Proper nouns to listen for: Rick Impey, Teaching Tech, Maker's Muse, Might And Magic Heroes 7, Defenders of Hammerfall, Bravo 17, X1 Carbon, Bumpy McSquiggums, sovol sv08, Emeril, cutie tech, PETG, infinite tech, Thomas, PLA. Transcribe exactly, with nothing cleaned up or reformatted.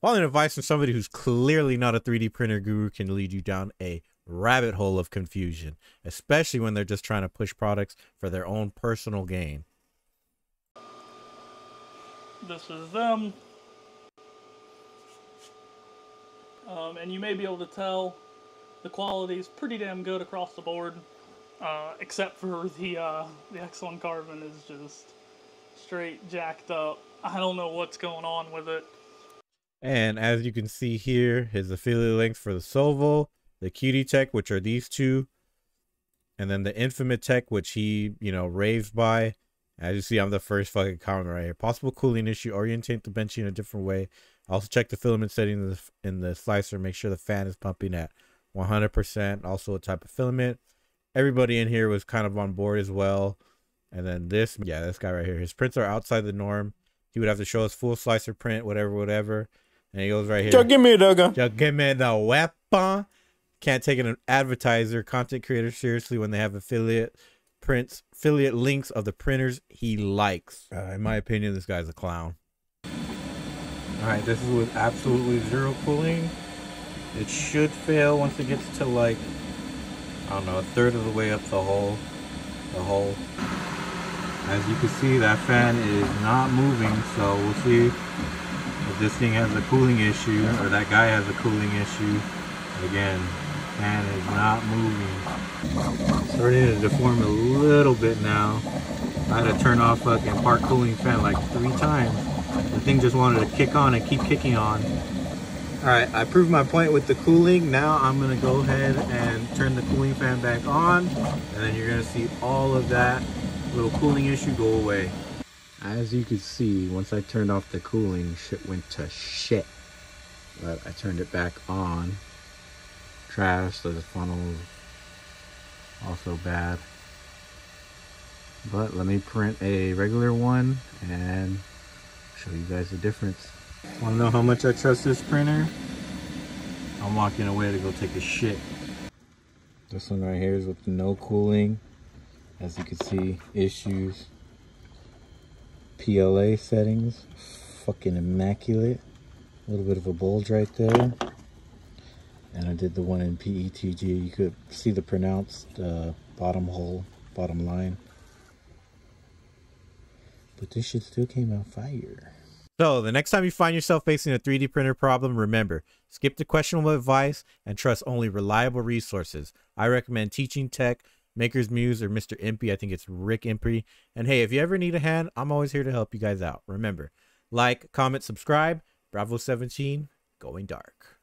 Following advice from somebody who's clearly not a three D printer guru can lead you down a rabbit hole of confusion, especially when they're just trying to push products for their own personal gain. This is them. Um, and you may be able to tell the quality is pretty damn good across the board, uh, except for the, uh, the X one Carbon is just straight jacked up. I don't know what's going on with it. And as you can see here, his affiliate links for the Sovol, the Cutie Tech, which are these two, and then the Infinite Tech, which he, you know, raves by. As you see, I'm the first fucking comment right here. Possible cooling issue. Orientate the benching in a different way. Also check the filament setting in the, in the slicer. Make sure the fan is pumping at one hundred percent. Also a type of filament. Everybody in here was kind of on board as well. And then this, yeah, this guy right here. His prints are outside the norm. He would have to show us full slicer print, whatever, whatever. And he goes right here. Just give me the gun. Just give me the weapon. Can't take an advertiser, content creator seriously when they have affiliate prints, affiliate links of the printers he likes. Uh, in my opinion, this guy's a clown. All right, this is with absolutely zero cooling. It should fail once it gets to like, I don't know, a third of the way up the hole. The hole. As you can see, that fan is not moving, so we'll see if this thing has a cooling issue or that guy has a cooling issue. Again, fan is not moving. Starting to deform a little bit now. I had to turn off fucking part cooling fan like three times. The thing just wanted to kick on and keep kicking on. Alright, I proved my point with the cooling. Now I'm gonna go ahead and turn the cooling fan back on, and then you're gonna see all of that little cooling issue go away. As you can see, once I turned off the cooling, shit went to shit. But I turned it back on. Trash, the funnel also bad. But let me print a regular one and show you guys the difference. Want to know how much I trust this printer? I'm walking away to go take a shit. This one right here is with no cooling. As you can see, issues, P L A settings, fucking immaculate. A little bit of a bulge right there. And I did the one in P E T G. You could see the pronounced uh, bottom hole, bottom line. But this shit still came out fire. So the next time you find yourself facing a three D printer problem, remember, skip the questionable advice and trust only reliable resources. I recommend Teaching Tech, Maker's Muse, or Mister Impey. I think it's Rick Impey. And hey, if you ever need a hand, I'm always here to help you guys out. Remember, like, comment, subscribe. Bravo seventeen, going dark.